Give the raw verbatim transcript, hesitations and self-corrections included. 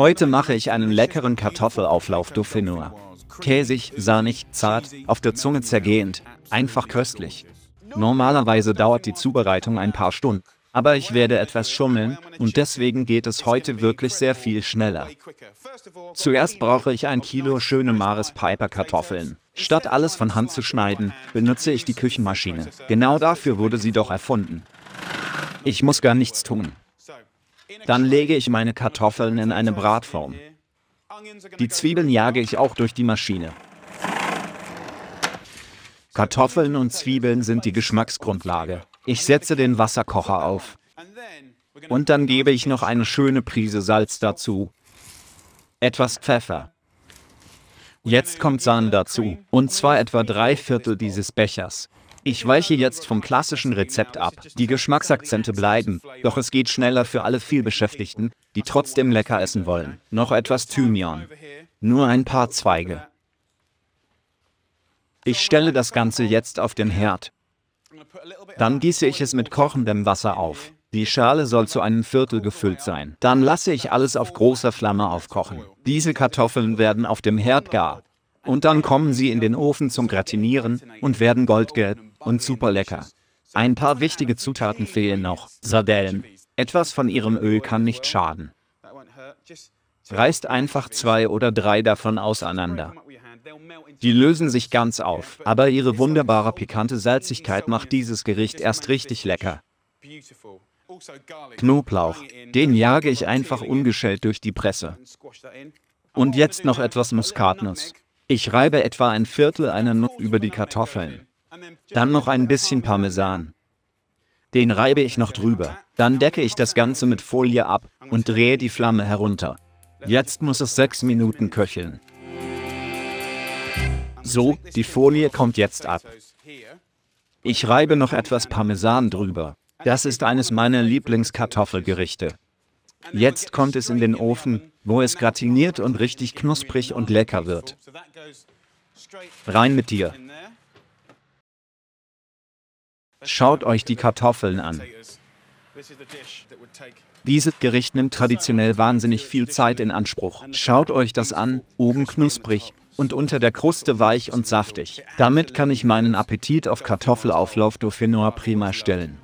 Heute mache ich einen leckeren Kartoffelauflauf dauphinois. Käsig, sahnig, zart, auf der Zunge zergehend, einfach köstlich. Normalerweise dauert die Zubereitung ein paar Stunden, aber ich werde etwas schummeln und deswegen geht es heute wirklich sehr viel schneller. Zuerst brauche ich ein Kilo schöne Maris Piper Kartoffeln. Statt alles von Hand zu schneiden, benutze ich die Küchenmaschine. Genau dafür wurde sie doch erfunden. Ich muss gar nichts tun. Dann lege ich meine Kartoffeln in eine Bratform. Die Zwiebeln jage ich auch durch die Maschine. Kartoffeln und Zwiebeln sind die Geschmacksgrundlage. Ich setze den Wasserkocher auf. Und dann gebe ich noch eine schöne Prise Salz dazu. Etwas Pfeffer. Jetzt kommt Sahne dazu, und zwar etwa drei Viertel dieses Bechers. Ich weiche jetzt vom klassischen Rezept ab. Die Geschmacksakzente bleiben, doch es geht schneller für alle Vielbeschäftigten, die trotzdem lecker essen wollen. Noch etwas Thymian. Nur ein paar Zweige. Ich stelle das Ganze jetzt auf den Herd. Dann gieße ich es mit kochendem Wasser auf. Die Schale soll zu einem Viertel gefüllt sein. Dann lasse ich alles auf großer Flamme aufkochen. Diese Kartoffeln werden auf dem Herd gar. Und dann kommen sie in den Ofen zum Gratinieren und werden goldgelb und super lecker. Ein paar wichtige Zutaten fehlen noch. Sardellen. Etwas von ihrem Öl kann nicht schaden. Reißt einfach zwei oder drei davon auseinander. Die lösen sich ganz auf, aber ihre wunderbare pikante Salzigkeit macht dieses Gericht erst richtig lecker. Knoblauch. Den jage ich einfach ungeschält durch die Presse. Und jetzt noch etwas Muskatnuss. Ich reibe etwa ein Viertel einer Nuss über die Kartoffeln. Dann noch ein bisschen Parmesan. Den reibe ich noch drüber. Dann decke ich das Ganze mit Folie ab und drehe die Flamme herunter. Jetzt muss es sechs Minuten köcheln. So, die Folie kommt jetzt ab. Ich reibe noch etwas Parmesan drüber. Das ist eines meiner Lieblingskartoffelgerichte. Jetzt kommt es in den Ofen, wo es gratiniert und richtig knusprig und lecker wird. Rein mit dir! Schaut euch die Kartoffeln an. Dieses Gericht nimmt traditionell wahnsinnig viel Zeit in Anspruch. Schaut euch das an, oben knusprig und unter der Kruste weich und saftig. Damit kann ich meinen Appetit auf Kartoffelauflauf dauphinois prima stillen.